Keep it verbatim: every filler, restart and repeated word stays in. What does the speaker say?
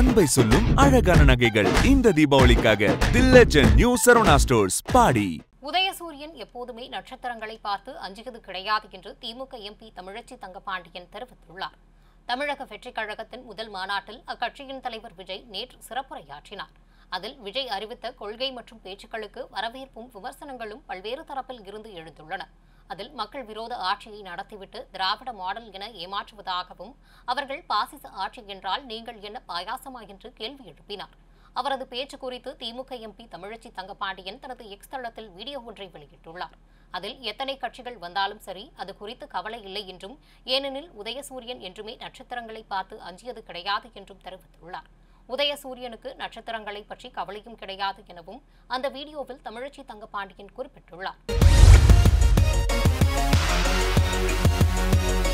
அன்பை சொல்லும் அழகான நகைகள் இந்த தீபாவளிக்காக தில்லஜன் நியூ சரவணா ஸ்டோர்ஸ் பாடி. உதயசூரியன் எப்போதுமே நட்சத்திரங்களை பார்த்து அஞ்சுவது கிடையாது என்று திமுக எம்பி தமிழச்சி தங்கபாண்டியன் தெரிவித்துள்ளார். தமிழக வெற்றிக் கழகத்தின் முதல் மாநாட்டில் அக்கட்சியின் தலைவர் விஜய் நேற்று சிறப்புரையாற்றினார். அதில் விஜய் அறிவித்த கொள்கை மற்றும் பேச்சுக்களுக்கு வரவேற்பும் விமர்சனங்களும் பல்வேறு தரப்பில் இருந்து எழுந்துள்ளன. அதில் மக்கள் விரோத ஆட்சியை நடத்திவிட்டு திராவிட மாடல் என ஏமாற்றுவதாகவும், அவர்கள் பாசிச ஆட்சி என்றால் நீங்கள் என்ன பாயாசமா என்று கேள்வி எழுப்பினார். அவரது பேச்சு குறித்து திமுக எம்பி தமிழச்சி தங்கபாண்டியன் தனது எக்ஸ் தளத்தில் வீடியோ ஒன்றை வெளியிட்டுள்ளார். அதில் எத்தனை கட்சிகள் வந்தாலும் சரி, அது குறித்து கவலை இல்லை என்றும், ஏனெனில் உதயசூரியன் என்றுமே நட்சத்திரங்களை பார்த்து அஞ்சியது கிடையாது என்றும் தெரிவித்துள்ளார். உதயசூரியனுக்கு நட்சத்திரங்களை பற்றி கவலையும் கிடையாது எனவும் அந்த வீடியோவில் தமிழச்சி தங்கபாண்டியன் குறிப்பிட்டுள்ளார்.